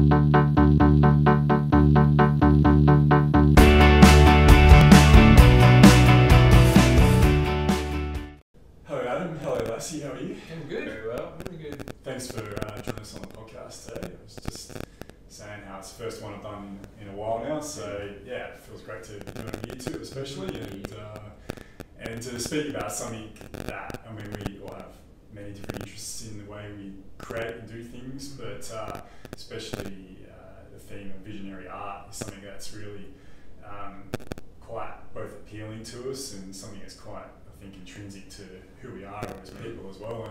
Hello Adam, hello Lassie, how are you? I'm good. Very well, very good. Thanks for joining us on the podcast today. I was just saying how it's the first one I've done in a while now, so yeah, it feels great to be doing it here too, especially, and to speak about something that, I mean, we all have many different interests in the way we create and do things, but especially the theme of visionary art is something that's really quite both appealing to us and something that's quite, I think, intrinsic to who we are as people as well.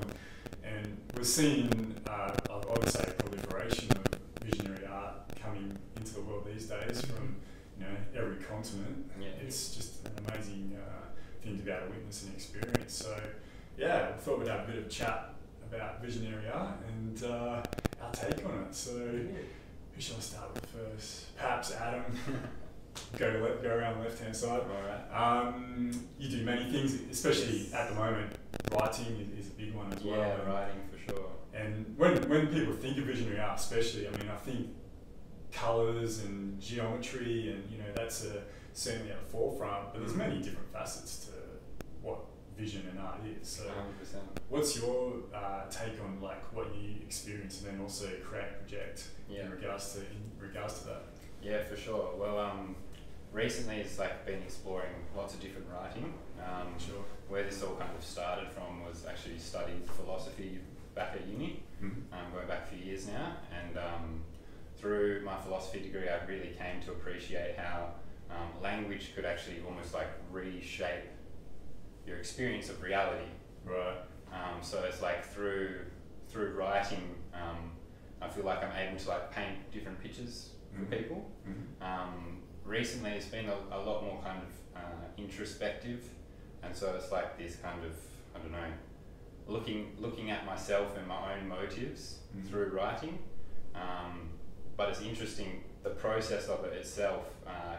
And we're seeing, I would say, a proliferation of visionary art coming into the world these days from every continent. Yeah. It's just an amazing thing to be able to witness and experience. So yeah, I thought we'd have a bit of chat about visionary art and our take on it. So who shall I start with first? Perhaps Adam. go around the left-hand side. Right. You do many things, especially at the moment. Writing is a big one as well. Yeah, writing for sure. And when people think of visionary art, especially, I mean, I think colours and geometry and that's certainly at the forefront. But there's many different facets to what vision and art is. So 100%. What's your take on what you experience and then also create and project in regards to that? Yeah, for sure. Well, recently it's been exploring lots of different writing. Sure. Where this all kind of started from was actually studied philosophy back at uni, going back a few years now, and through my philosophy degree I really came to appreciate how language could actually almost reshape your experience of reality. Right. So it's through writing, I feel like I'm able to paint different pictures for people. Recently it's been a lot more kind of introspective, and so it's this kind of, I don't know, looking at myself and my own motives through writing, but it's interesting, the process of it itself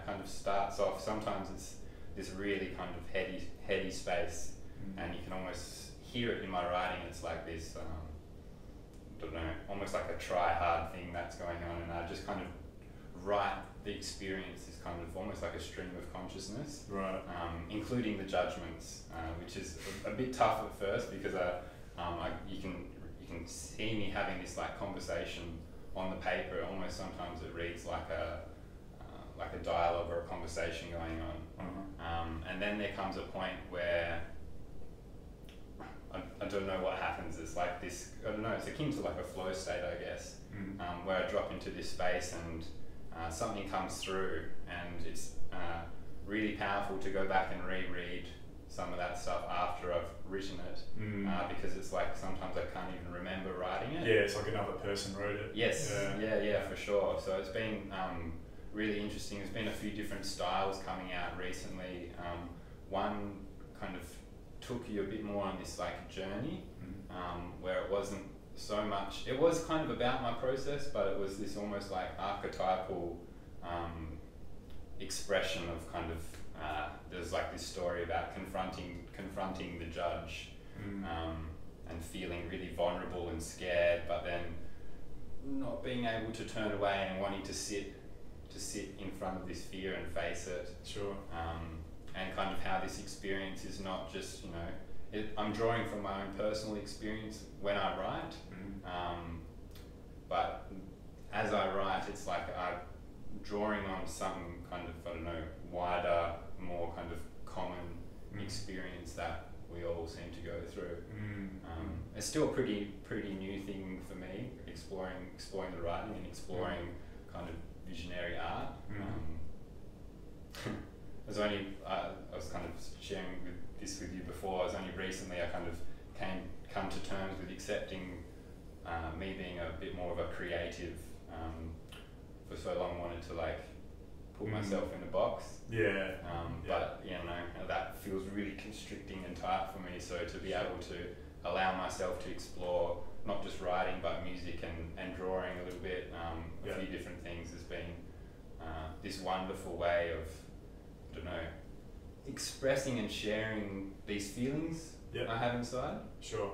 kind of starts off, sometimes it's this really kind of heady space, and you can almost hear it in my writing. It's this I don't know, almost a try hard thing that's going on, and I just kind of write the experience is kind of almost a stream of consciousness, right? Including the judgments, which is a bit tough at first, because you can see me having this conversation on the paper. Almost sometimes it reads like a dialogue or a conversation going on, and then there comes a point where I don't know what happens. It's this, I don't know, it's akin to a flow state, I guess, where I drop into this space and something comes through, and it's really powerful to go back and reread some of that stuff after I've written it, because it's sometimes I can't even remember writing it. Yeah, it's another person wrote it. Yes, yeah, for sure. So it's been really interesting. There's been a few different styles coming out recently. One kind of took you a bit more on this journey, where it wasn't so much, it was kind of about my process, but it was this almost archetypal expression of kind of there's this story about confronting the judge, and feeling really vulnerable and scared, but then not being able to turn away and wanting to sit in front of this fear and face it. Sure. And kind of how this experience is not just, I'm drawing from my own personal experience when I write, but as I write, it's I'm drawing on some kind of, I don't know, wider, more kind of common experience that we all seem to go through. It's still a pretty new thing for me, exploring the writing and exploring kind of visionary art. I was only, I was kind of sharing this with you before, recently I kind of come to terms with accepting me being a bit more of a creative. For so long wanted to put myself in a box. Yeah. But that feels really constricting and tight for me, so to be able to allow myself to explore not just writing but music and drawing a little bit, a few different things, has been this wonderful way of, I don't know, expressing and sharing these feelings I have inside. Sure.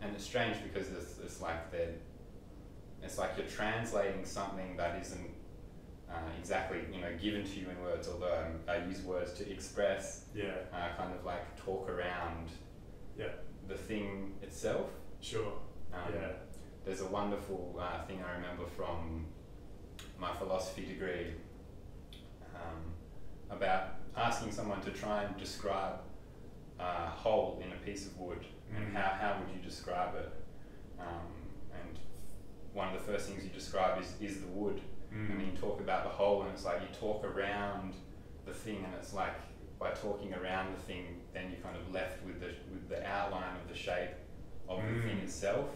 And it's strange because it's they're It's like you're translating something that isn't exactly, you know, given to you in words, although I use words to express, kind of like talk around the thing itself. Sure. There's a wonderful thing I remember from my philosophy degree about asking someone to try and describe a hole in a piece of wood, and how would you describe it? And one of the first things you describe is the wood. And then you talk about the hole, and it's like you talk around the thing, and it's like by talking around the thing, then you're kind of left with the outline of the shape of the thing itself.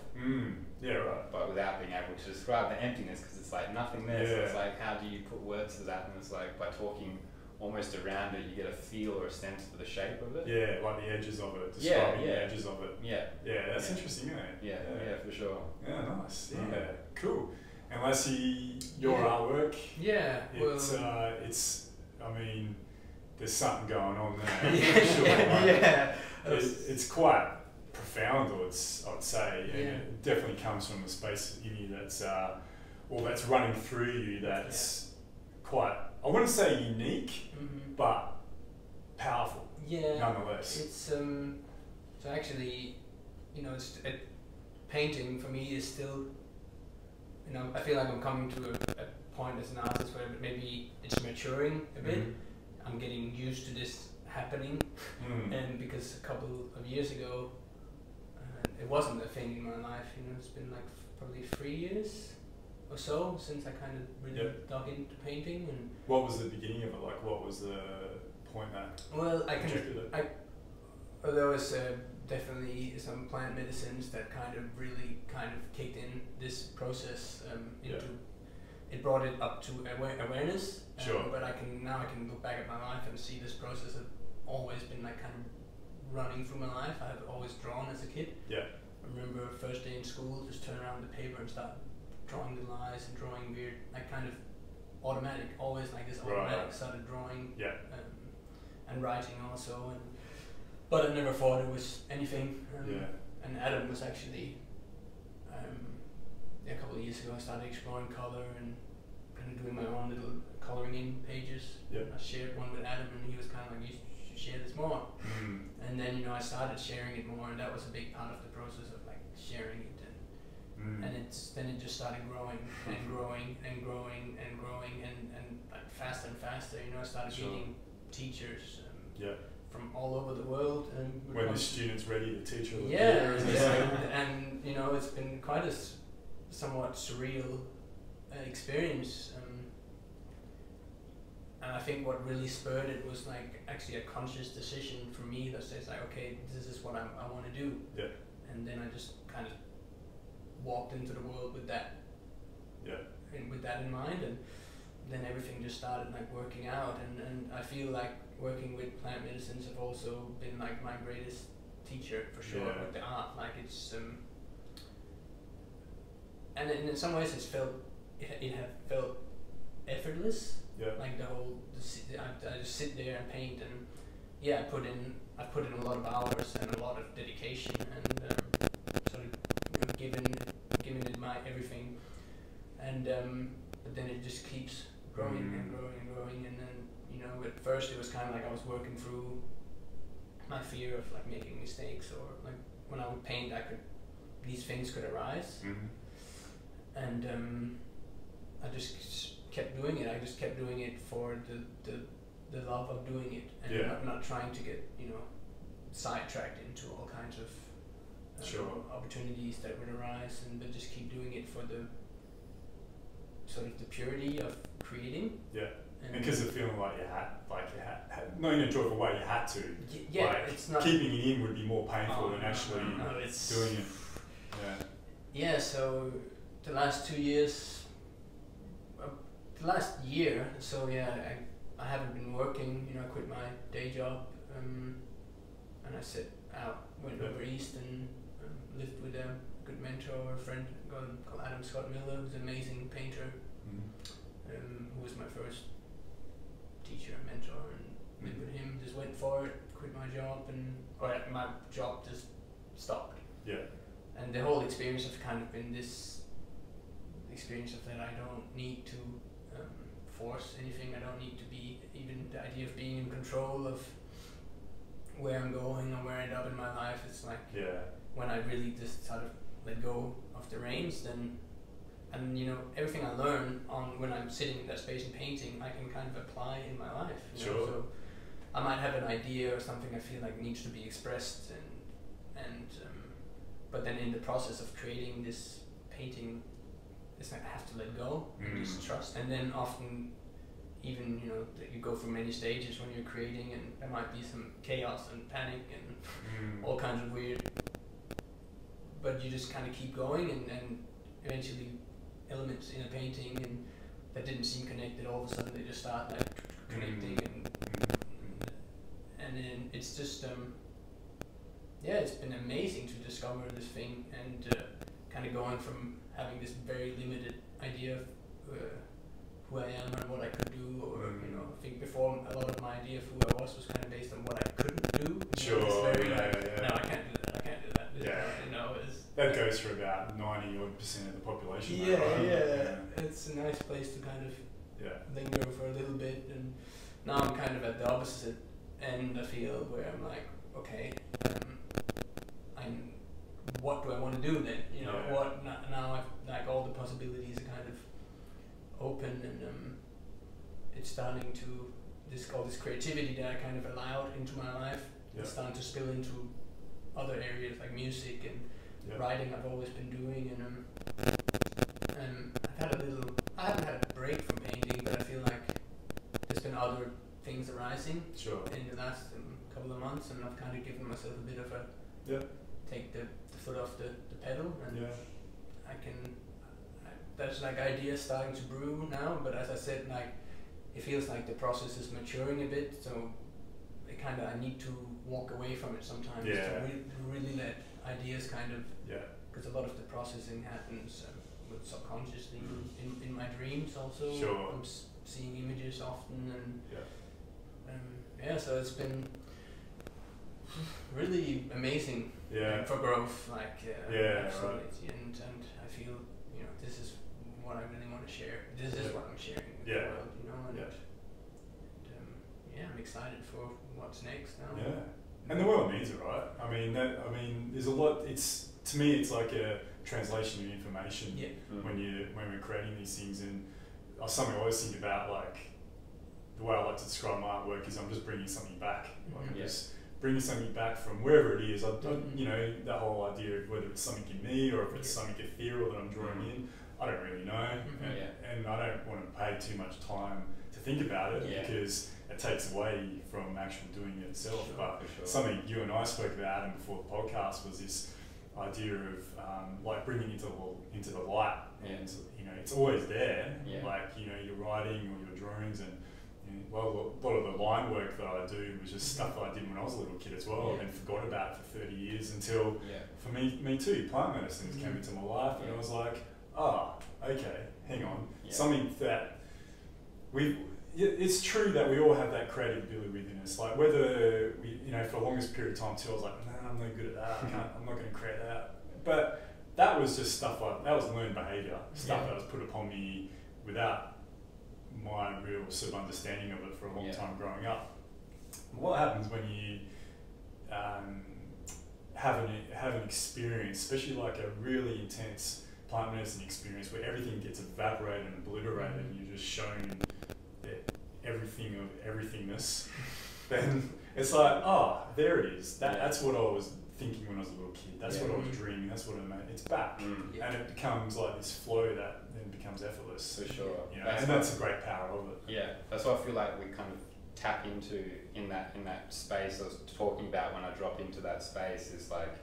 Yeah, right. But without being able to describe the emptiness, because it's like nothing there. So it's like, how do you put words to that? And it's like by talking almost around it, you get a feel or a sense for the shape of it. Yeah, like the edges of it, describing the edges of it. That's interesting, isn't it? Yeah, for sure. Yeah, nice. Yeah, cool. And Lassie, your artwork, it's, I mean, there's something going on there. It's quite profound, I'd say, and it definitely comes from a space in you that's, well, that's running through you, that's quite, I wouldn't say unique, but powerful, nonetheless. It's, so actually, you know, it's, painting for me is still, you know, I feel like I'm coming to a point as an artist where maybe it's maturing a bit. I'm getting used to this happening, and because a couple of years ago, it wasn't a thing in my life. You know, it's been like probably 3 years or so since I kind of really dug into painting. And what was the beginning of it? Like, what was the point that? Well, I rejected it? There was definitely some plant medicines that kind of really kicked in this process into it, brought it up to awareness. But I can look back at my life and see this process has always been like kind of running through my life. I've always drawn as a kid. I remember first day in school, just turn around the paper and start drawing the lines and drawing weird, like kind of automatic, always like this automatic, started drawing and writing also. And but I never thought it was anything. And Adam was actually, a couple of years ago, I started exploring color and kind of doing my own little coloring in pages. I shared one with Adam, and he was kind of like, you should share this more. And then, you know, I started sharing it more, and that was a big part of the process of like sharing it. And, then it just started growing and growing and growing and growing and like faster and faster. You know, I started meeting teachers. From all over the world, and when the student's ready, the teacher will be there. And you know, it's been quite a somewhat surreal experience, and I think what really spurred it was like actually a conscious decision for me that says like, okay, this is what I want to do. And then I just kind of walked into the world with that, and with that in mind, and then everything just started like working out. And I feel like working with plant medicines have also been like my greatest teacher for sure with the art. Like it's and in some ways it's felt it felt effortless. Like the whole I just sit there and paint, and I put in a lot of hours and a lot of dedication, and sort of given it my everything, and but then it just keeps growing and growing and growing, and then. You know, at first it was kind of like I was working through my fear of like making mistakes, or like when I would paint, these things could arise, and I just kept doing it. I just kept doing it for the love of doing it, and not trying to get, you know, sidetracked into all kinds of opportunities that would arise, but just keep doing it for the sort of the purity of creating. Because of feeling like you had, not in a joyful way, you had to. Like it's not, keeping it in would be more painful than actually doing it. So the last 2 years, the last year, so I haven't been working. You know, I quit my day job, and I went over east and lived with a good mentor, a friend called Adam Scott Miller, who's an amazing painter, who was my first teacher and mentor, and lived with him. Just went for it, quit my job, or my job just stopped. And the whole experience has kind of been this experience of that I don't need to force anything. I don't need to be, even the idea of being in control of where I'm going or where I end up in my life. It's like, yeah, when I really just sort of let go of the reins, then, and you know, everything I learn on when I'm sitting in that space and painting, I can kind of apply in my life. You know? Sure. So I might have an idea or something I feel like needs to be expressed, and but then in the process of creating this painting, it's like I have to let go and just trust. And then often, even, you know, you go through many stages when you're creating, and there might be some chaos and panic and all kinds of weird, but you just kind of keep going, and eventually elements in a painting and that didn't seem connected, all of a sudden they just start like connecting, and then it's just yeah, it's been amazing to discover this thing, and kind of going from having this very limited idea of who I am and what I could do, or you know, I think before a lot of my idea of who I was kind of based on what I couldn't do. Sure. You know, very, yeah. No, I can't do that. I can't do that. Yeah. You know, that goes for about 90% of the population. Yeah, right? Yeah. It's a nice place to kind of linger for a little bit, and now I'm kind of at the opposite end. I feel where I'm like, okay, what do I want to do then? You know, what now? I've, like, all the possibilities are kind of open, and it's starting to, all this creativity that I kind of allowed into my life is starting to spill into other areas like music and writing. I've always been doing, and I've had I haven't had a break from painting, but I feel like there's been other things arising in the last couple of months, and I've kind of given myself a bit of a take the foot off the pedal, and that's like ideas starting to brew now, but as I said, like, it feels like the process is maturing a bit, so it kind of, I need to walk away from it sometimes to really let ideas kind of, because a lot of the processing happens with subconsciously in my dreams also. Sure. I'm seeing images often, and so it's been really amazing for growth, like absolutely, right. and I feel, you know, this is what I really want to share. This is what I'm sharing with the world, you know. And I'm excited for what's next now. Yeah, and the world needs it, right? I mean, there's a lot. It's, to me, it's like a translation of information when we're creating these things. And something I always think about, like, the way I like to describe my artwork is I'm just bringing something back. Like, I'm just bringing something back from wherever it is. I don't, you know, that whole idea of whether it's something in me or if it's something ethereal that I'm drawing in. I don't really know, and I don't want to pay too much time to think about it because it takes away from actually doing it itself. But something you and I spoke about, and before the podcast, was this idea of like bringing it into the light, and you know, it's always there. Yeah. Like, you know, your writing or your drawings, and you know, well, a lot of the line work that I do was just stuff that I did when I was a little kid as well, and forgot about for 30 years until for me too, plant medicine came into my life, and I was like, ah, okay, hang on, something that we. It's true that we all have that creative ability within us. Like, whether we, you know, for the longest period of time too, I was like, nah, I'm not good at that. I'm not going to create that. But that was just stuff like that was learned behavior, stuff that was put upon me without my real sort of understanding of it for a long time growing up. What happens when you have an experience, especially like a really intense plant medicine experience, where everything gets evaporated and obliterated, and you're just shown everything of everythingness, then it's like, oh, there it is. That's what I was thinking when I was a little kid. That's what I was dreaming. That's what I made. It's back, and it becomes like this flow that then becomes effortless. For sure, you know, that's a great power of it. Yeah, that's what I feel like we kind of tap into in that space I was talking about when I drop into that space. Is like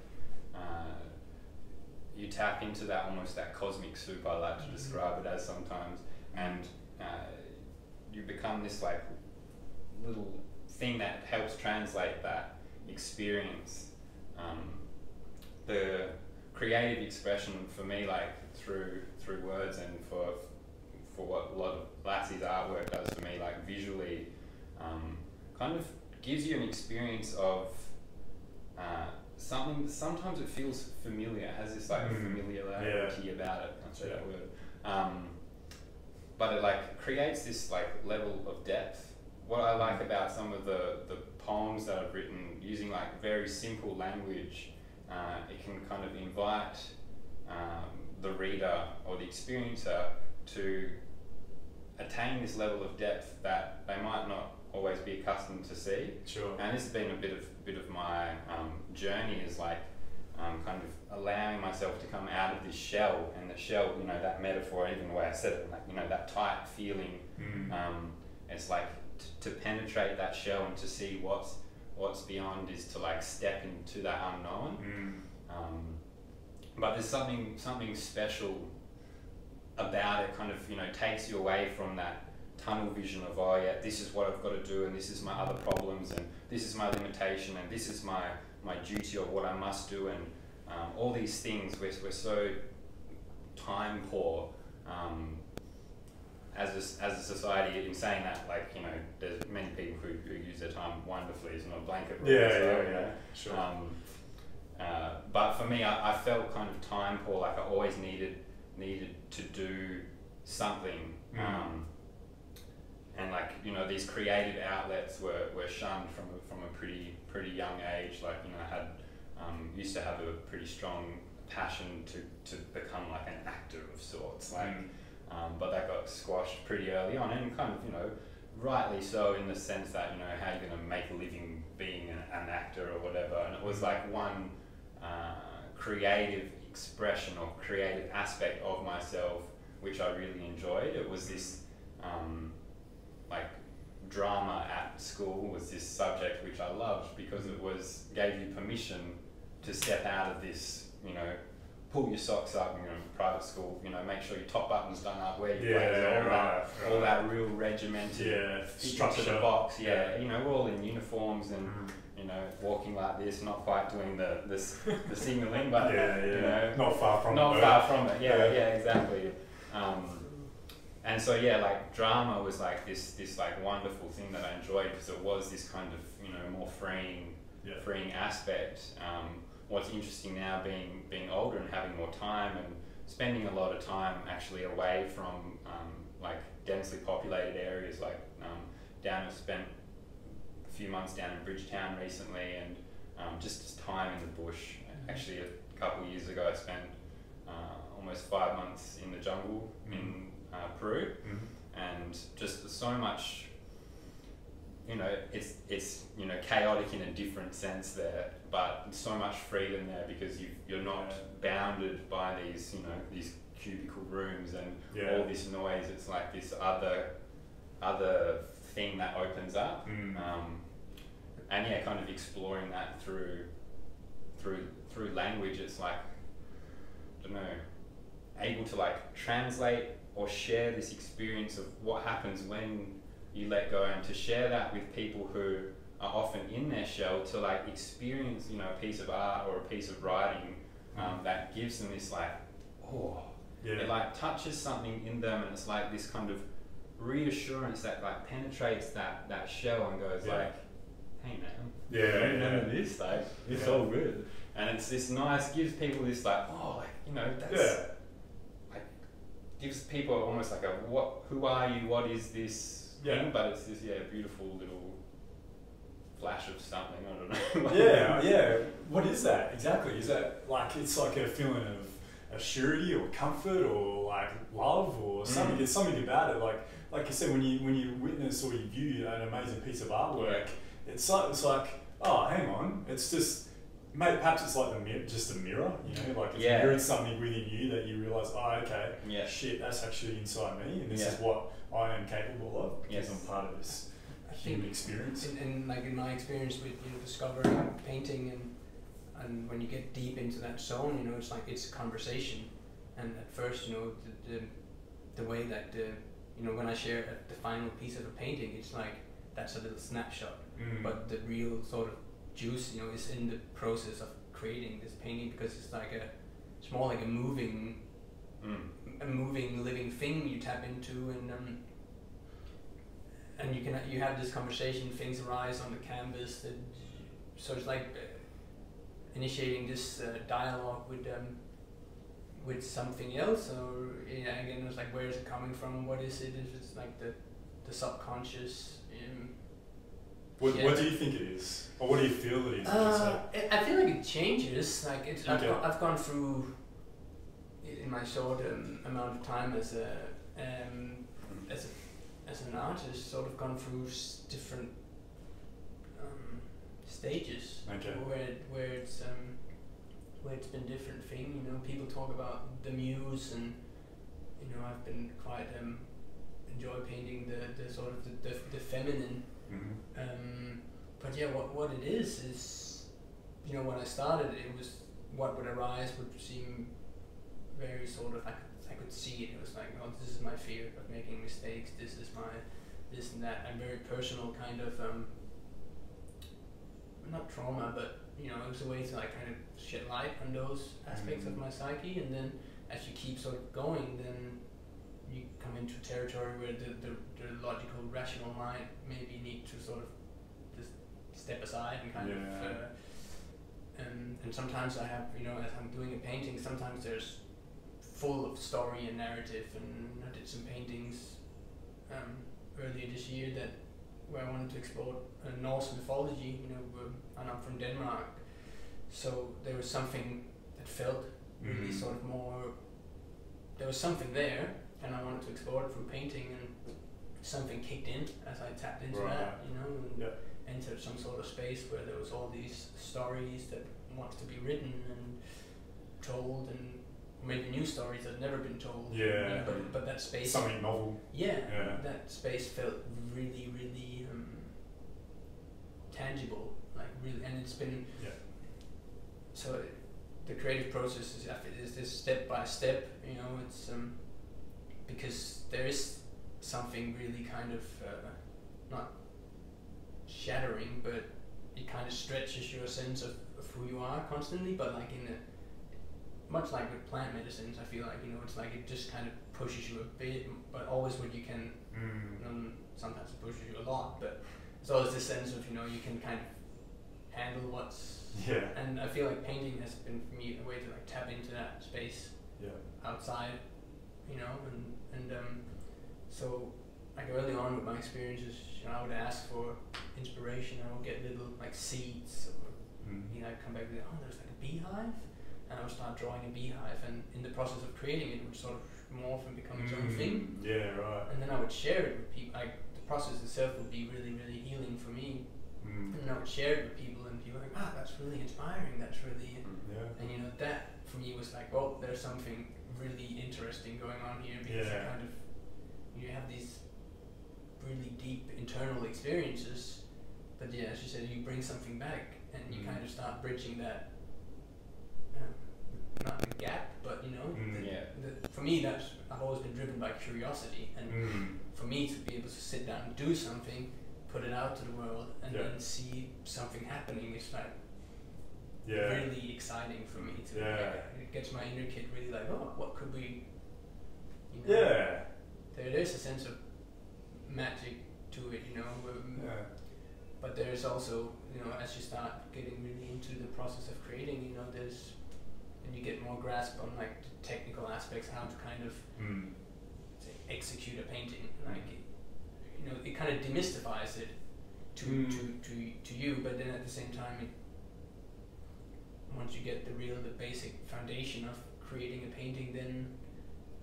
you tap into that, almost that cosmic soup. I like to describe it as sometimes, and you become this like little thing that helps translate that experience. The creative expression for me, like through words, and for what a lot of Lassie's artwork does for me, like visually, kind of gives you an experience of something. Sometimes it feels familiar. It has this like familiarity about it. That's that word. But it like creates this like level of depth. What I like about some of the poems that I've written using like very simple language, it can kind of invite the reader or the experiencer to attain this level of depth that they might not always be accustomed to see. Sure. And this has been a bit of my journey, is like kind of allowing myself to come out of this shell, and the shell, you know, that metaphor, even the way I said it, like, you know, that tight feeling. Mm. It's like to penetrate that shell and to see what's beyond is to like step into that unknown. Mm. But there's something special about it, kind of, you know, takes you away from that tunnel vision of, oh yeah, this is what I've got to do, and this is my other problems, and this is my limitation, and this is my duty or what I must do, and all these things. We're so time poor as a society. In saying that, like, you know, there's many people who use their time wonderfully. It's not a blanket rule. Yeah, so, yeah, you know, sure. But for me, I felt kind of time poor, like I always needed to do something. Mm. And like, you know, these creative outlets were shunned from a pretty young age. Like, you know, I had used to have a pretty strong passion to become like an actor of sorts. Like, mm. But that got squashed pretty early on, and kind of, you know, rightly so, in the sense that, you know, how you're gonna make a living being an actor or whatever. And it was like one creative expression or creative aspect of myself which I really enjoyed. It was this. Like drama at school was this subject which I loved, because it gave you permission to step out of this, you know, pull your socks up, you know, private school, you know, make sure your top button's done up, where you all that real regimented, yeah, structure to the box, yeah, yeah, you know, we're all in uniforms and, you know, walking like this, not quite doing the signalling, but yeah, yeah, you know, not far from it, yeah, yeah, yeah, exactly. And so, yeah, like drama was like this like wonderful thing that I enjoyed, because it was this kind of, you know, more freeing aspect. What's interesting now, being older and having more time and spending a lot of time actually away from like densely populated areas, like I've spent a few months down in Bridgetown recently, and just time in the bush. Actually, a couple of years ago, I spent almost 5 months in the jungle. Mm. In Peru. Mm-hmm. And just so much, you know, it's you know, chaotic in a different sense there, but so much freedom there, because you're not bounded by these, you know, these cubicle rooms and all this noise. It's like this other thing that opens up. Mm. And yeah, kind of exploring that through language. It's like, I don't know, able to like translate or share this experience of what happens when you let go, and to share that with people who are often in their shell, to like experience, you know, a piece of art or a piece of writing that gives them this like, oh, yeah, it like touches something in them, and it's like this kind of reassurance that like penetrates that shell and goes like, hey man, remember this, like, it's all good. And it's this nice, gives people this like, oh, like, you know, that's, gives people almost like a who are you, what is this thing, but it's this beautiful little flash of something, I don't know. Yeah, yeah, what is that exactly? Is that like, it's like a feeling of surety or comfort or like love or something. There's something about it, like you said, when you witness or you view an amazing piece of artwork, it's like, oh, hang on, it's just, maybe perhaps it's like just a mirror, you know, like it's mirroring something within you that you realise, oh, okay, shit, that's actually inside me, and this is what I am capable of, because I'm part of this human experience. And like in my experience with, you know, discovering painting, and when you get deep into that zone, you know, it's like it's a conversation. And at first, you know, the way that, you know, when I share the final piece of a painting, it's like, that's a little snapshot, but the real sort of juice, you know, is in the process of creating this painting, because it's like it's more like a moving, living thing you tap into, and you have this conversation. Things arise on the canvas, and so it's like initiating this dialogue with with something else, or again, it's like, where is it coming from? What is it? If it's like the subconscious. What do you think it is, or what do you feel it is? I feel like it changes. Like it's, okay. I've gone through in my short amount of time as a as an artist, sort of gone through different stages. Okay. Where it's been different thing. You know, people talk about the muse, and you know, I've been quite enjoy painting the sort of the feminine. Mm-hmm. But yeah, what it is, you know, when I started, it was what would arise would seem very sort of, I could see it. It was like, oh, this is my fear of making mistakes. This is my this and that, and very personal kind of not trauma, but you know, it was a way to like kind of shed light on those aspects mm-hmm. of my psyche. And then as you keep sort of going, then you come into territory where the logical, rational mind maybe need to sort of just step aside and kind yeah. of and sometimes I have, you know, as I'm doing a painting, sometimes there's full of story and narrative, and I did some paintings earlier this year that where I wanted to explore Norse mythology, you know, and I'm from Denmark, so there was something that felt really mm-hmm. sort of more, there was something there, and I wanted to explore it through painting, and something kicked in as I tapped into right. that, you know, and yeah. entered some sort of space where there was all these stories that wanted to be written and told, and maybe new stories that had never been told. Yeah. You know, but that space. Something novel. Yeah, yeah. That space felt really, really tangible, like really, and it's been. Yeah. So, the creative process is this step by step. You know, it's because there is something really kind of not shattering, but it kind of stretches your sense of who you are constantly, but like in a much like with plant medicines, I feel like, you know, it's like it just kind of pushes you a bit, but always what you can sometimes it pushes you a lot, but it's always this sense of, you know, you can kind of handle what's yeah. And I feel like painting has been for me a way to like tap into that space yeah. outside, you know, and so like early on with my experiences, you know, I would ask for inspiration. I would get little like seeds, or you know, I'd come back and oh, there's like a beehive, and I would start drawing a beehive, and in the process of creating it, it would sort of morph and become its own thing. Yeah, right. And then I would share it with people. Like the process itself would be really, really healing for me, and I would share it with people, and people were like, ah, that's really inspiring. That's really, yeah. And you know, that for me was like, well, there's something really interesting going on here, because yeah. I kind of. You have these really deep internal experiences, but yeah, as you said, you bring something back, and you kind of start bridging that, not the gap, but you know, for me, that's, I've always been driven by curiosity, and for me to be able to sit down and do something, put it out to the world, and yeah. then see something happening is like yeah. really exciting for me. To yeah. like, it gets my inner kid really like, oh, what could we, you know, yeah. There's a sense of magic to it, you know, yeah. but there's also, you know, as you start getting really into the process of creating, you know, there's, and you get more grasp on like the technical aspects, how to kind of say, execute a painting, like, you know, it kind of demystifies it to you, but then at the same time, once you get the basic foundation of creating a painting, then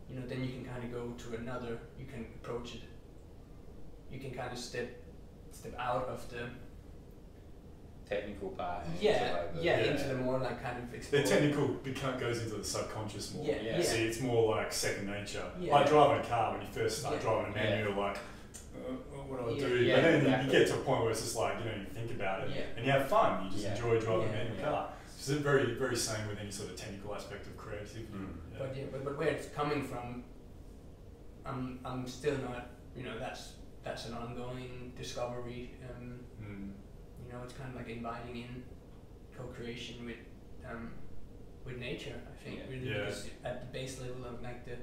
you know, then you can kind of go to another, you can approach it, you can kind of step out of the technical part, into the more like kind of explore. The technical goes into the subconscious more, yeah. See, it's more like second nature, yeah. like driving a car. When you first start driving a manual, you're like, what do I do? Yeah, but then you get to a point where it's just like, you know, you think about it, and you have fun, you just enjoy driving a manual car. It's very, very same with any sort of technical aspect of creativity. Yeah. But where it's coming from, I'm still not, you know, that's an ongoing discovery. You know, it's kind of like inviting in co-creation with nature. I think really because at the base level of like the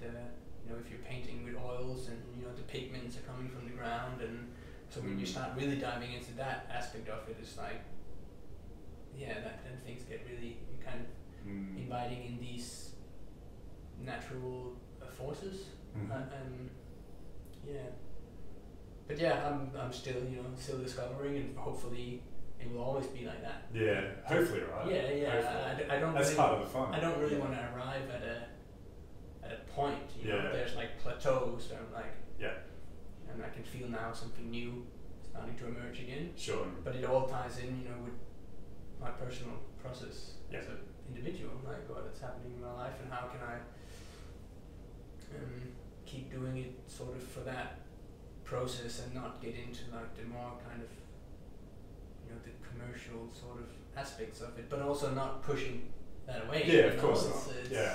you know, if you're painting with oils and you know the pigments are coming from the ground, and so when you start really diving into that aspect of it, it's like. Yeah, then things get really kind of inviting in these natural forces. Mm-hmm. And yeah, but yeah, I'm still, you know, still discovering, and hopefully it will always be like that. Yeah, hopefully, right? Yeah, yeah. I don't. That's really, part of the fun. I don't really want to arrive at a point. You know, there's like plateaus. So I'm like, and I can feel now something new starting to emerge again. Sure. But it all ties in, you know, with my personal process as an individual. Like, what is happening in my life, and how can I keep doing it sort of for that process and not get into like the more kind of, you know, the commercial sort of aspects of it, but also not pushing that away. Yeah, of course not. Yeah.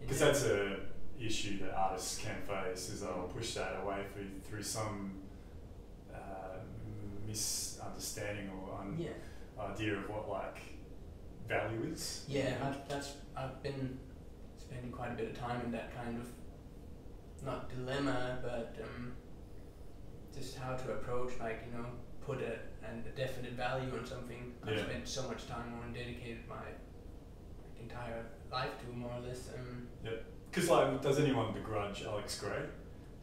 Because that's a issue that artists can face, is they'll push that away through some misunderstanding or idea of what like value is. Yeah, I've been spending quite a bit of time in that kind of, not dilemma, but just how to approach, like, you know, put a definite value on something. I've spent so much time on and dedicated my entire life to, more or less. Because, like, does anyone begrudge Alex Gray?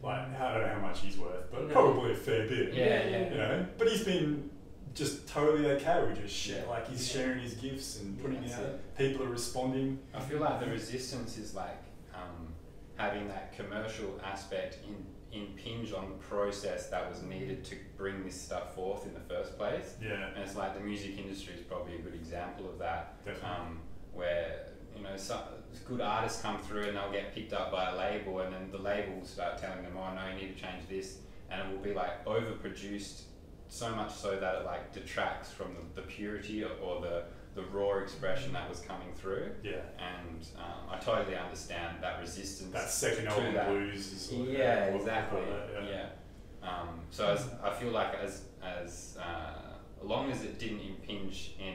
Like, I don't know how much he's worth, but probably a fair bit. Yeah. You know, but he's been just totally okay with just share. Like, he's sharing his gifts and putting it out. People are responding. I feel like the resistance is like having that commercial aspect impinge on the process that was needed to bring this stuff forth in the first place. Yeah. And it's like the music industry is probably a good example of that. Definitely. Where, you know, some good artists come through and they'll get picked up by a label, and then the label will start telling them, oh no, you need to change this, and it will be like overproduced, so much so that it like detracts from the purity or the raw expression that was coming through. Yeah. And I totally understand that resistance. That second album blues is like exactly. So I feel like as long as it didn't impinge in,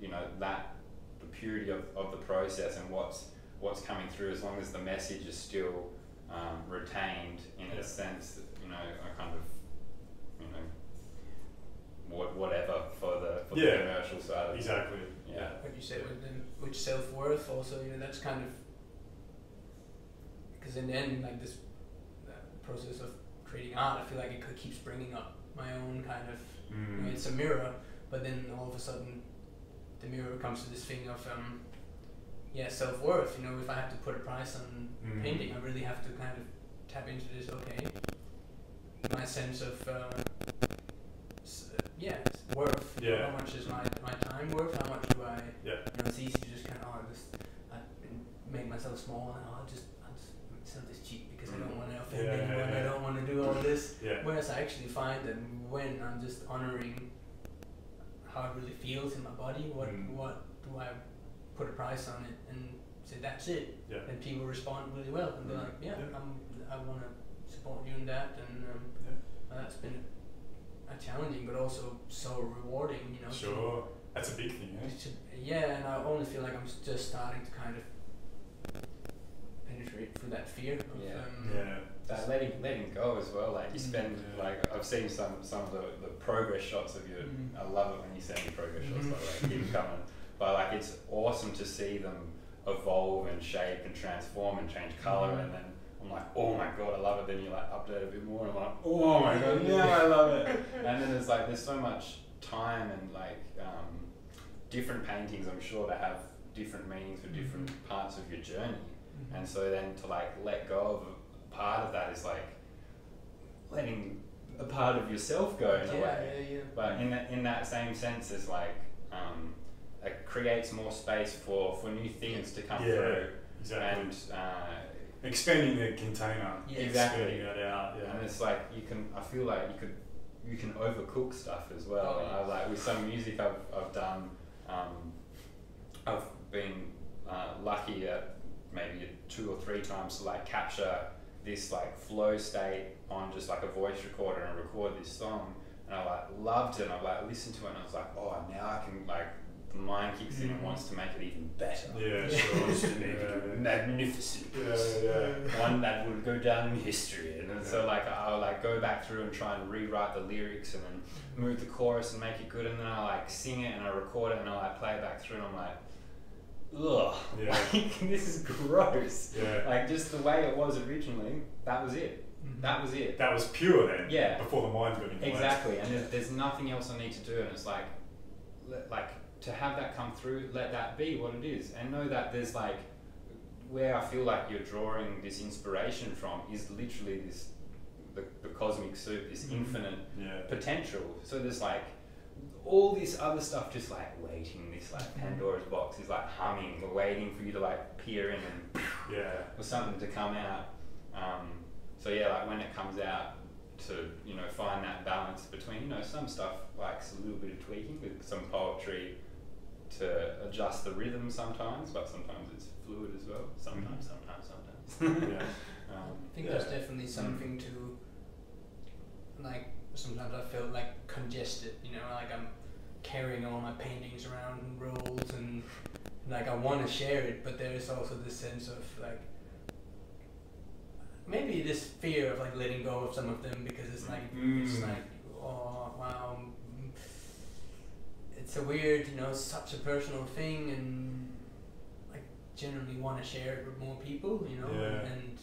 you know, that the purity of the process and what's coming through, as long as the message is still retained in a sense that, you know, I kind of, you know, whatever for the commercial side of it. Exactly. Yeah. What you said with self-worth also, you know, that's kind of, because in the end, like this process of creating art, I feel like it keeps bringing up my own kind of, you know, it's a mirror, but then all of a sudden the mirror comes to this thing of self-worth. You know, if I have to put a price on painting, I really have to kind of tap into this, my sense of worth. Yeah. How much is my time worth? How much do I? Yeah. You know, it's easy to just kind of I make myself small, and I'll just sell this cheap because I don't want to offend anyone. I don't want to do all this. Whereas I actually find that when I'm just honouring how it really feels in my body, what do I put a price on it and say that's it? Yeah. And people respond really well, and they're like, I want to support you in that, and that's been challenging, but also so rewarding, you know. Sure, that's a big thing. And I only feel like I'm just starting to kind of penetrate through that fear. That letting go as well. Like you spend, like I've seen some of the progress shots of your. I love it when you send me progress shots. Like keep coming, but like it's awesome to see them evolve and shape and transform and change color, and then I'm like, oh my god, I love it. Then you like update a bit more, and I'm like, oh my god, I love it. And then it's like there's so much time and like different paintings, I'm sure, that have different meanings for different parts of your journey. And so then to like let go of a part of that is like letting a part of yourself go in a way. But in that same sense, it's like it creates more space for new things to come through. Exactly. And expanding the container, expanding it out, and it's like you can. I feel like you can overcook stuff as well. And I like with some music I've done. I've been lucky at maybe 2 or 3 times to like capture this like flow state on just like a voice recorder and record this song, and I like loved it. And I like listened to it, and I was like, oh, now I can like. The mind kicks in and wants to make it even better. It wants to make it magnificent. One that would go down in history. And then so like I'll like go back through and try and rewrite the lyrics and then move the chorus and make it good. And then I like sing it and I record it and I like play it back through and I'm like, ugh, yeah. Like, this is gross. Yeah. Like, just the way it was originally, that was it. Mm-hmm. That was it. That was pure then. Yeah. Before the mind got influenced. Exactly. And there's nothing else I need to do. And it's like to have that come through, let that be what it is, and know that there's like, where I feel like you're drawing this inspiration from is literally this, the cosmic soup, this infinite potential. So there's like all this other stuff just like waiting, this like Pandora's box is like humming, waiting for you to like peer in and or something to come out. So yeah, like when it comes out, to find that balance between some stuff likes a little bit of tweaking with some poetry to adjust the rhythm sometimes, but sometimes it's fluid as well. Sometimes. Yeah. I think there's definitely something to, like, sometimes I feel like congested, like I'm carrying all my paintings around in rolls and like I want to share it, but there is also this sense of like maybe this fear of like letting go of some of them, because it's like it's like, oh wow, it's a weird, such a personal thing, and like generally want to share it with more people, and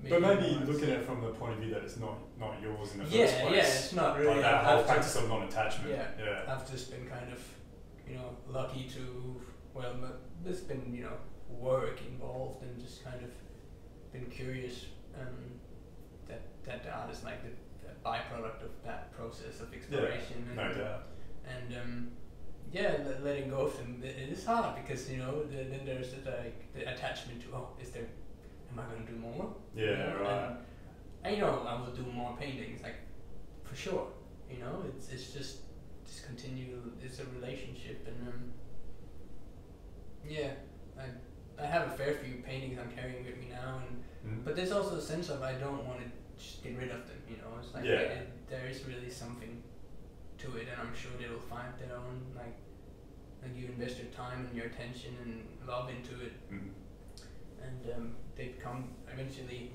maybe but maybe looking at it from the point of view that it's not yours in the first place. Yeah, it's not really. Like that whole practice of non-attachment. Yeah, I've just been kind of, lucky to, well, there's been, work involved and just kind of been curious that the art is like the byproduct of that process of exploration. Yeah, no doubt. And letting go of them, it is hard because then there's the attachment to, oh, is there, am I going to do more? Yeah, right. And I will do more paintings, like, for sure. It's just continue. It's a relationship, and I have a fair few paintings I'm carrying with me now, and but there's also a sense of I don't want to just get rid of them. It's like there is really something to it, and I'm sure they'll find their own. Like you invest your time and your attention and love into it, and they become eventually.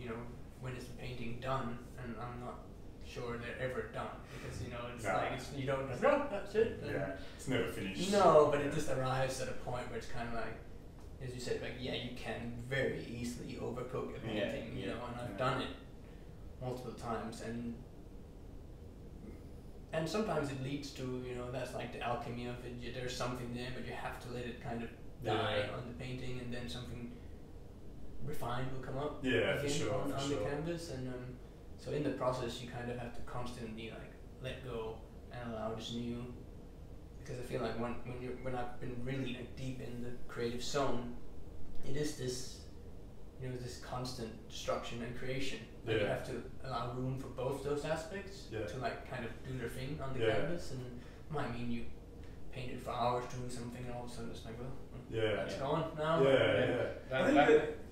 When is the painting done? And I'm not sure they're ever done, because it's like you don't. That's it. Yeah, it's never finished. No, but it just arrives at a point where it's kind of like, as you said, like, you can very easily overcook a painting, and I've done it multiple times, and sometimes it leads to, that's like the alchemy of it. There's something there, but you have to let it kind of die on the painting, and then something refined will come up on the canvas, and so in the process you kind of have to constantly like let go and allow this new. Because I feel like when I've been really like deep in the creative zone, it is this, this constant destruction and creation. Yeah. You have to allow room for both those aspects to like kind of do their thing on the canvas, and might mean you painted for hours doing something, and all of a sudden it's like, well, that's gone now.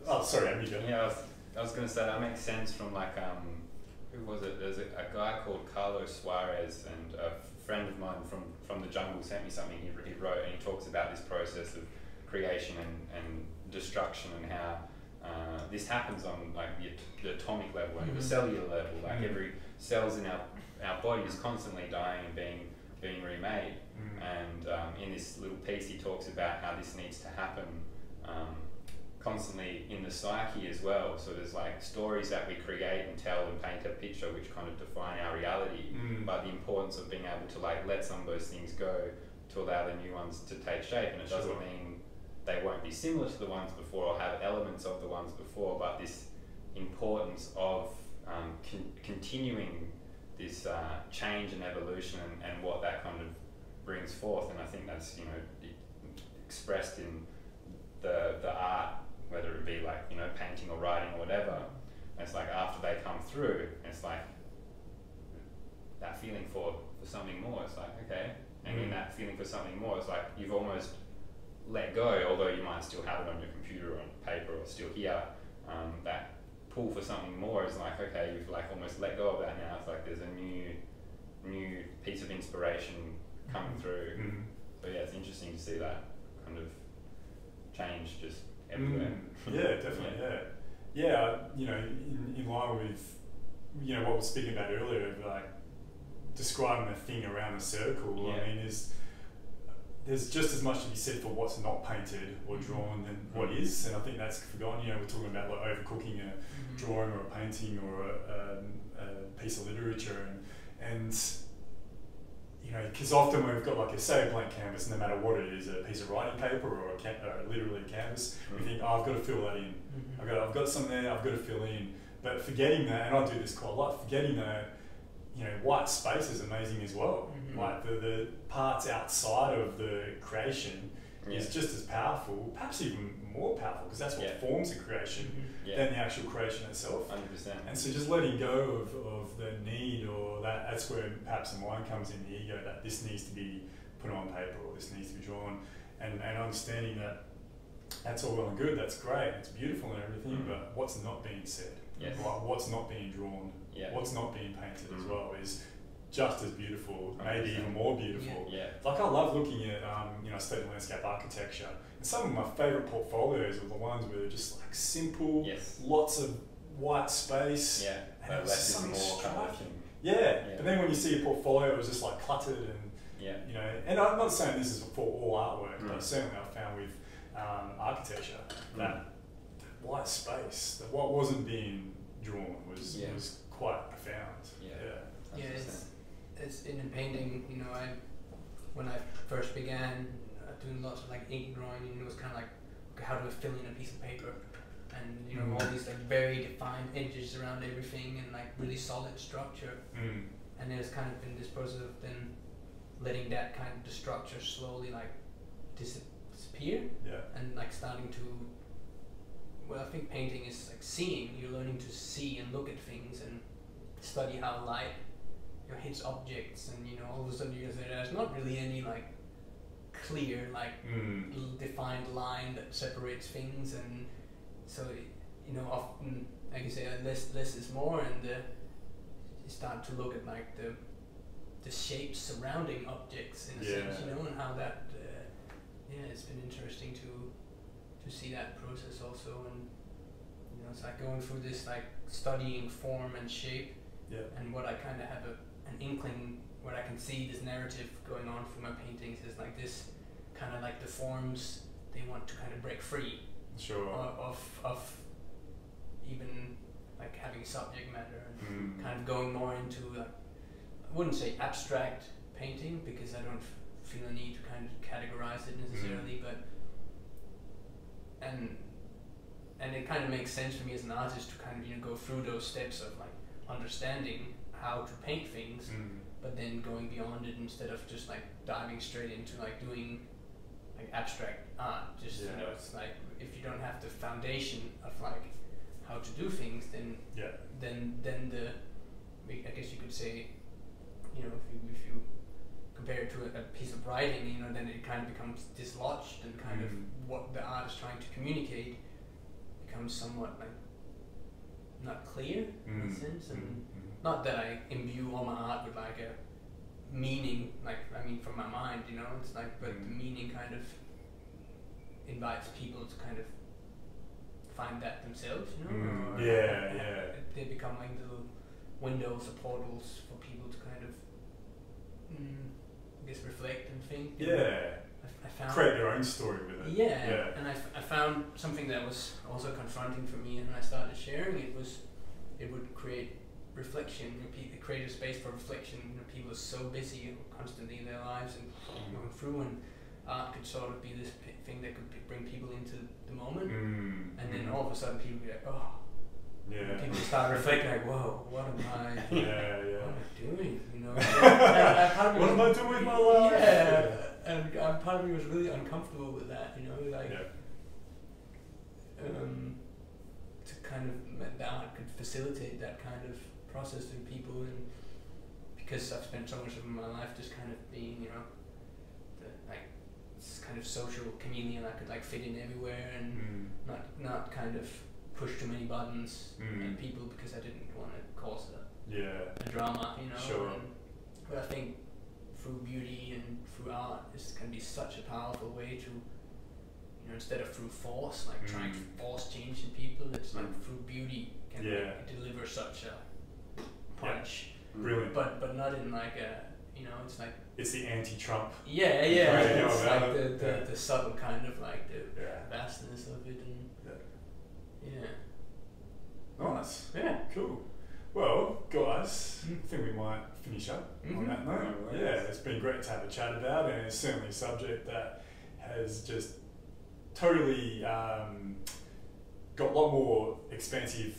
Oh, sorry, I'm you. Yeah, I was gonna say that makes sense from like who was it? There's a guy called Carlos Suarez, and friend of mine from the jungle sent me something he wrote, and he talks about this process of creation and destruction, and how this happens on like the atomic level and the cellular level. Like every cells in our body is constantly dying and being remade. And in this little piece, he talks about how this needs to happen constantly in the psyche as well. So there's like stories that we create and tell and paint a picture which kind of define our reality, but the importance of being able to like let some of those things go to allow the new ones to take shape. And it doesn't mean they won't be similar to the ones before or have elements of the ones before, but this importance of continuing this change and evolution and what that kind of brings forth. And I think that's expressed in the art, whether it be like, painting or writing or whatever. And it's like after they come through, it's like that feeling for something more. It's like, okay. And in that feeling for something more, it's like you've almost let go, although you might still have it on your computer or on paper or still here. That pull for something more is like, okay, you've like almost let go of that now. It's like there's a new piece of inspiration coming through. But yeah, it's interesting to see that kind of change just everywhere. Yeah, definitely. Yeah, in line with what we were speaking about earlier, like describing the thing around the circle. I mean, there's just as much to be said for what's not painted or drawn than what is, and I think that's forgotten. You know, we're talking about like overcooking a drawing or a painting or a piece of literature, and you know, because often we've got like a blank canvas, no matter what it is, a piece of writing paper or a literally canvas, we think, oh, I've got to fill that in. I've got some there, I've got to fill in. But forgetting that, and I do this quite a lot, forgetting that, you know, white space is amazing as well. Like the parts outside of the creation is just as powerful, perhaps even more powerful, because that's what forms a creation than the actual creation itself. 100%. And so just letting go of the need, or that's where perhaps the mind comes in, the ego, that this needs to be put on paper or this needs to be drawn, and understanding that that's all well and good, that's great, it's beautiful and everything, but what's not being said, like what's not being drawn, what's not being painted as well is just as beautiful, maybe even more beautiful. Like I love looking at, you know, state and landscape architecture. And some of my favorite portfolios are the ones where they're just like simple, lots of white space, and it's just something striking. But then when you see a portfolio, it was just like cluttered and, you know, and I'm not saying this is for all artwork, but certainly I found with architecture that the white space, that what wasn't being drawn was quite profound. It's in painting, you know, when I first began doing lots of like ink drawing, and it was kind of like, how do I fill in a piece of paper? And you know, all these like very defined edges around everything and like really solid structure. And it's kind of been this process of then letting that kind of the structure slowly like disappear and like starting to, well, I think painting is like seeing. You're learning to see and look at things and study how light hits objects, and you know, all of a sudden you can say there's not really any like clear like defined line that separates things, and so you know, often like you say, less is more, and you start to look at like the shapes surrounding objects in a sense, you know, and how that it's been interesting to see that process also, and you know, it's like going through this like studying form and shape. And what I kind of have an inkling, what I can see this narrative going on through my paintings is like this kind of like the forms they want to kind of break free of even like having subject matter, and kind of going more into I wouldn't say abstract painting, because I don't feel the need to kind of categorize it necessarily, but and it kind of makes sense for me as an artist to kind of, you know, go through those steps of like understanding how to paint things, but then going beyond it, instead of just like diving straight into like doing like abstract art. Just you know, it's like if you don't have the foundation of like how to do things, then then I guess you could say, you know, if you compare it to a piece of writing, you know, then it kind of becomes dislodged, and kind of what the art is trying to communicate becomes somewhat like not clear in a sense, and not that I imbue all my art with like a meaning, like I mean from my mind, you know, it's like, but the meaning kind of invites people to kind of find that themselves, you know, or they become like little windows or portals for people to kind of I guess reflect and think. I found create their own story with it. And I found something that was also confronting for me, and when I started sharing it, was it would create reflection, it created a space for reflection. You know, people are so busy constantly in their lives and going through, and art could sort of be this thing that could bring people into the moment, and then all of a sudden people be like, oh, people start reflecting like, whoa, what am I doing, you know, what am I doing with my life? And part of me was really uncomfortable with that, you know, like to kind of, the art could facilitate that kind of process through people, and because I've spent so much of my life just kind of being, you know, like this kind of social chameleon, I could like fit in everywhere and not kind of push too many buttons and people, because I didn't want to cause a drama, you know. And, but I think through beauty and through art, this can be such a powerful way to, you know, instead of through force, like trying to force change in people, it's like through beauty can deliver such a punch. Brilliant. But not in like a, you know, it's like... It's the anti-Trump. Yeah, yeah. Right, it's like the subtle kind of like the vastness of it. And Nice. Yeah. Cool. Well, guys, I think we might finish up on that note. Yeah, it's been great to have a chat about, and it's certainly a subject that has just totally got a lot more expansive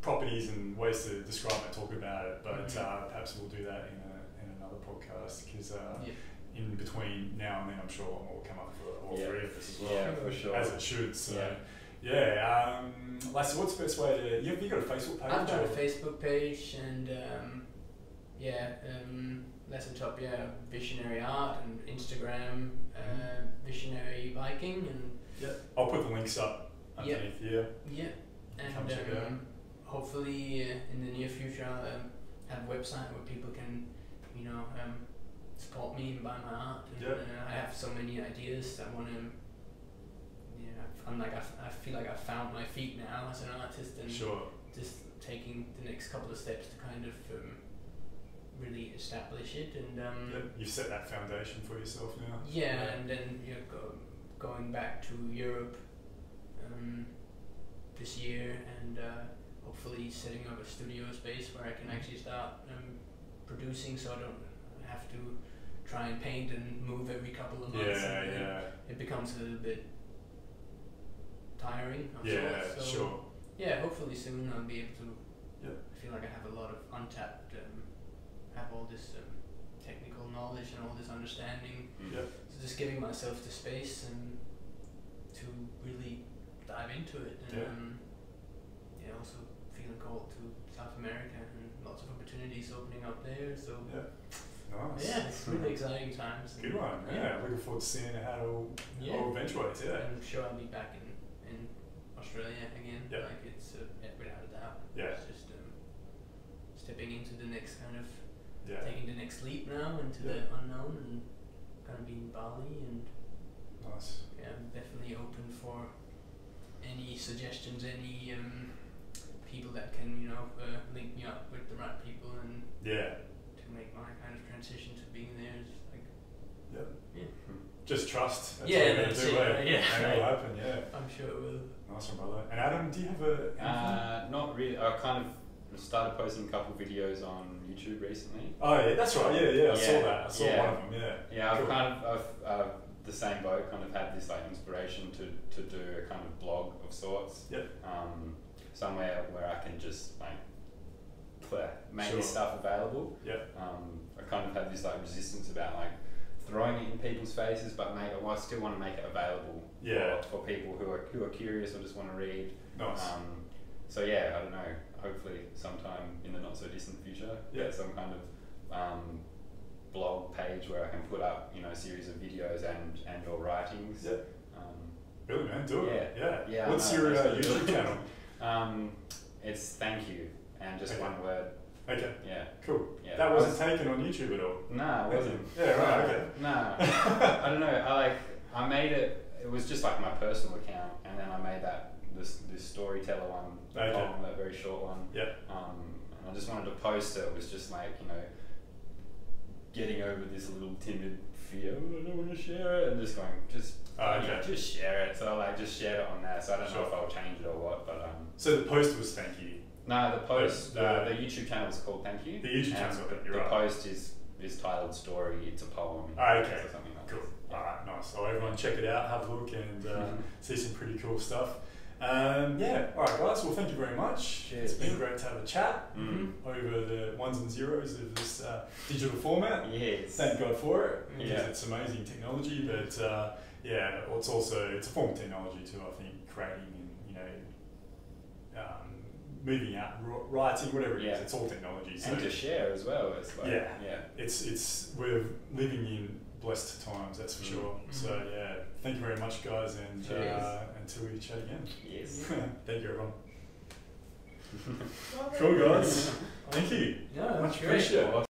properties and ways to describe and talk about it, but perhaps we'll do that in another podcast, because in between now and then I'm sure a lot more will come up for all three of us as well, for sure. As it should, so... Yeah. Yeah, Lassie, what's the best way to... You've got a Facebook page? I've got a Facebook page, and Lassitopia Visionary Art, and Instagram Visionary Viking, and... Yep. I'll put the links up underneath here. Yep. And come check it out. Hopefully in the near future I'll have a website where people can, you know, support me and buy my art. And, I have so many ideas that I want to... I feel like I've found my feet now as an artist, and just taking the next couple of steps to kind of really establish it. And you've set that foundation for yourself now. Yeah. And then going back to Europe this year, and hopefully setting up a studio space where I can actually start producing, so I don't have to try and paint and move every couple of months. Yeah, and it becomes a little bit tiring, I'm sure. Yeah, hopefully soon I'll be able to. Yep. I feel like I have a lot of untapped, have all this technical knowledge and all this understanding. Yep. So just giving myself the space and to really dive into it, and also feeling called to South America and lots of opportunities opening up there. So nice. Yeah, it's really exciting times. Good one. Yeah, looking forward to seeing how eventuates. Yeah, I'm sure I'll be back in Australia again, like it's without a doubt. Yeah. It's just stepping into the next kind of, taking the next leap now into the unknown, and kind of being in Bali, and nice. Yeah, I'm definitely open for any suggestions, any people that can link me up with the right people, and to make my kind of transition to being there is like just trust. That's what we're going to do. And it'll happen. Yeah. I'm sure it will. Nice one, brother. And Adam, do you have anything? Not really. I kind of started posting a couple videos on YouTube recently. Oh yeah, that's right. Yeah. I saw that. I saw one of them. Yeah. Cool. I've the same boat. Kind of had this like inspiration to do a kind of blog of sorts. Yep. Somewhere where I can just like make this stuff available. Yep. I kind of had this like resistance about like throwing it in people's faces, but I still want to make it available for people who are curious or just want to read. Nice. So I don't know, hopefully sometime in the not so distant future, get some kind of blog page where I can put up a series of videos and or writings. Really, man, do it. Yeah. What's your YouTube channel? It's thank you and just one word. Okay. Yeah. Cool. Yeah. That wasn't taken on YouTube at all. No, it wasn't. Yeah. Right. Okay. No. I don't know. I made it. It was just like my personal account, and then I made that this storyteller one, that very short one. Yeah. And I just wanted to post it. It was just like getting over this little timid fear. I don't want to share it, and just going just share it. So I just shared it on there. So I don't know if I'll change it or what, but So the post was thank you. No, the post, the YouTube channel is called Thank You. The YouTube channel is called The post is titled Story, it's a poem. Okay, or something like cool. That. Alright, nice. So everyone check it out, have a look, and see some pretty cool stuff. Alright guys, well thank you very much. Cheers. It's been great to have a chat over the ones and zeros of this digital format. Yes. Thank God for it, because it's amazing technology, but it's a form of technology too, I think, creating and, moving out, writing, whatever it is, it's all technology. So and to share as well. It's like, It's we're living in blessed times, that's for sure. So thank you very much, guys, and until we chat again. Yes. Thank you, everyone. Cool, guys. Thank you. Yeah, much appreciated.